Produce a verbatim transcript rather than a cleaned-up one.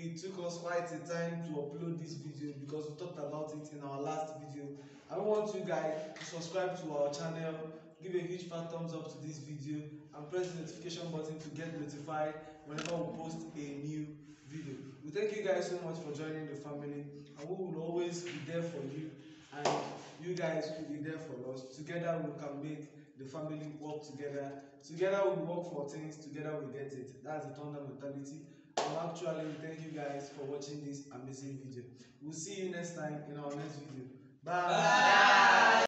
It took us quite a time to upload this video because we talked about it in our last video. I want you guys to subscribe to our channel, give a huge fat thumbs up to this video and press the notification button to get notified whenever we post a new video. We thank you guys so much for joining the family, and we will always be there for you, and you guys will be there for us. Together we can make the family work together. Together we work for things, together we get it. That's the Thunder mentality. And actually, thank you guys for watching this amazing video. We'll see you next time in our next video. Bye! Bye.